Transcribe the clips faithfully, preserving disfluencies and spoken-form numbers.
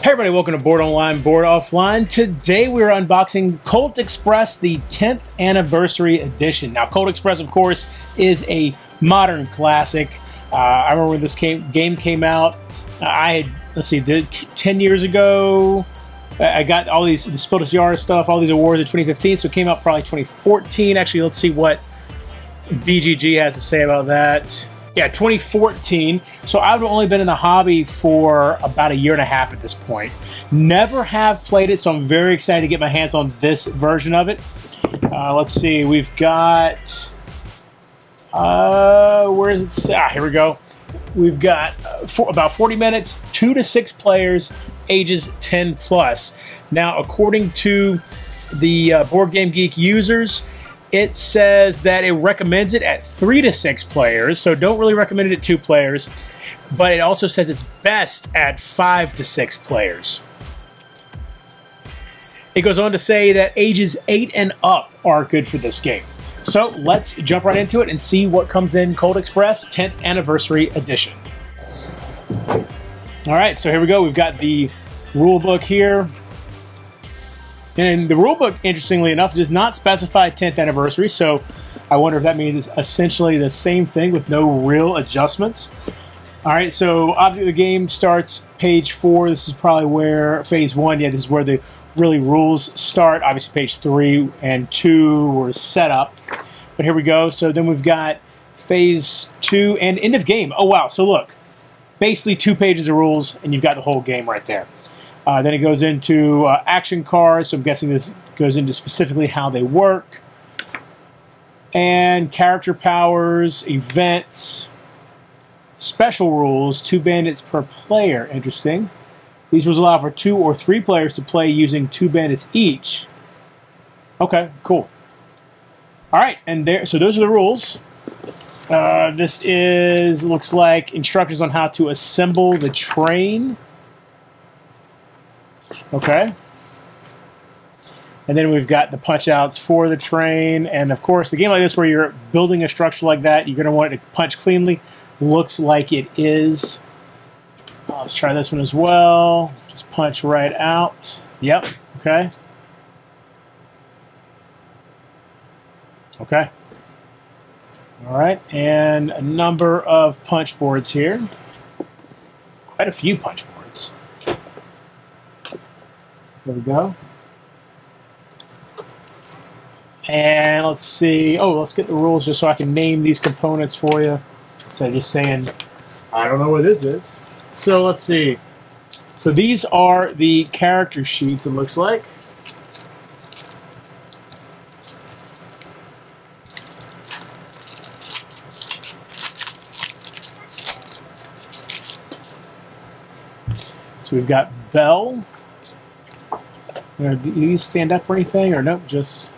Hey everybody, welcome to Bored Online, Board Offline. Today we're unboxing Colt Express, the tenth Anniversary Edition. Now Colt Express, of course, is a modern classic. Uh, I remember when this came, game came out, I had, let's see, the, ten years ago, I got all these, the Spiltus Yara stuff, all these awards in twenty fifteen, so it came out probably twenty fourteen. Actually, let's see what B G G has to say about that. Yeah, twenty fourteen, so I've only been in the hobby for about a year and a half at this point. Never have played it, so I'm very excited to get my hands on this version of it. Uh, let's see, we've got, uh, where is it? Ah, here we go. We've got uh, for about forty minutes, two to six players, ages ten plus. Now, according to the uh, Board Game Geek users, it says that it recommends it at three to six players, so don't really recommend it at two players, but it also says it's best at five to six players. It goes on to say that ages eight and up are good for this game. So let's jump right into it and see what comes in Colt Express tenth Anniversary Edition. All right, so here we go. We've got the rule book here. And the rulebook, interestingly enough, does not specify tenth anniversary, so I wonder if that means essentially the same thing with no real adjustments. All right, so object of the game starts page four. This is probably where phase one, yeah, this is where the really rules start. Obviously, page three and two were set up, but here we go. So then we've got phase two and end of game. Oh, wow, so look, basically two pages of rules, and you've got the whole game right there. Uh, then it goes into uh, action cards, so I'm guessing this goes into specifically how they work. And character powers, events, special rules, two bandits per player, interesting. These rules allow for two or three players to play using two bandits each. Okay, cool. All right, and there. So those are the rules. Uh, this is, looks like instructions on how to assemble the train. Okay, and then we've got the punch outs for the train, and of course the game like this where you're building a structure like that, you're going to want it to punch cleanly. Looks like it is. Oh, let's try this one as well. Just punch right out. Yep. Okay. Okay. All right, and a number of punch boards here. Quite a few punch boards. There we go. And let's see. Oh, let's get the rules just so I can name these components for you. Instead of just saying, I don't know what this is. So let's see. So these are the character sheets, it looks like. So we've got Bell. Do these stand up or anything? Or nope, just...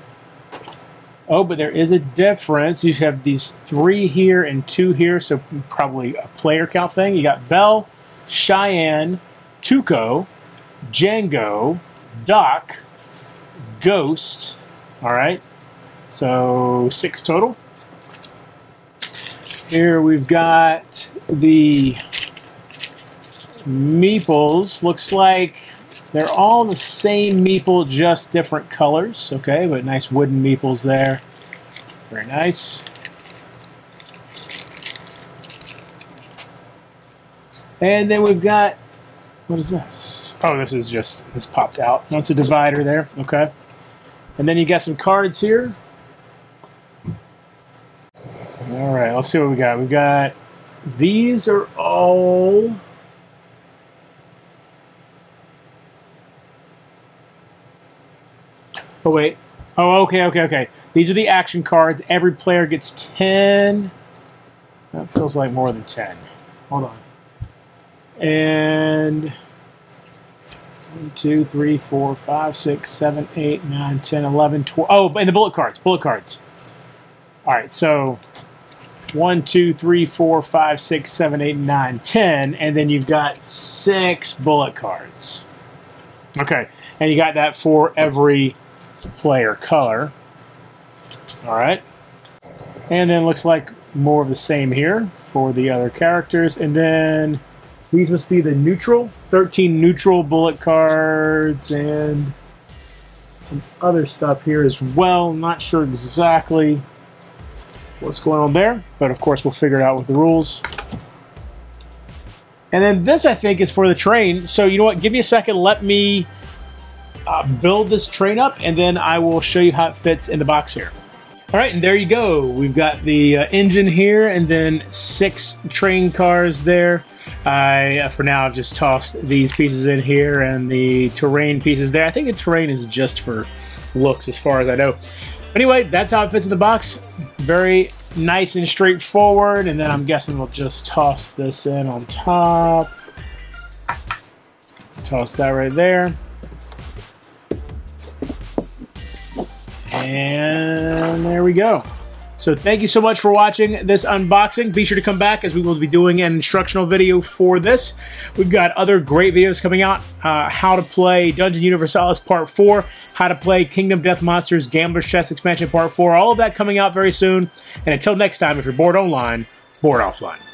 Oh, but there is a difference. You have these three here and two here, so probably a player count thing. You got Bell, Cheyenne, Tuco, Django, Doc, Ghost. All right, so six total. Here we've got the meeples. Looks like... they're all the same meeple, just different colors. Okay, but nice wooden meeples there. Very nice. And then we've got, what is this? Oh, this is just, this popped out. That's a divider there, okay. And then you got some cards here. All right, let's see what we got. We've got, these are all, oh, wait. Oh, okay, okay, okay. These are the action cards. Every player gets ten. That feels like more than ten. Hold on. And one, two, three, four, five, six, seven, eight, nine, ten, eleven, twelve. Oh, and the bullet cards. Bullet cards. All right, so one, two, three, four, five, six, seven, eight, nine, ten. And then you've got six bullet cards. Okay, and you got that for every player color. All right, and then looks like more of the same here for the other characters, and then These must be the neutral, thirteen neutral bullet cards, and some other stuff here as well. Not sure exactly what's going on there, but of course we'll figure it out with the rules. And then this, I think, is for the train. So you know what? Give me a second. Let me uh, build this train up, and then I will show you how it fits in the box here. All right, and there you go. We've got the uh, engine here, and then six train cars there. I, uh, for now, I've just tossed these pieces in here and the terrain pieces there. I think the terrain is just for looks, as far as I know. Anyway, that's how it fits in the box. Very nice and straightforward. And then I'm guessing we'll just toss this in on top. Toss that right there. And there we go. So thank you so much for watching this unboxing. Be sure to come back, as we will be doing an instructional video for this. We've got other great videos coming out. Uh, how to play Dungeon Universalis Part four. How to play Kingdom Death Monster's Gambler's Chest Expansion Part four. All of that coming out very soon. And until next time, if you're bored online, board offline.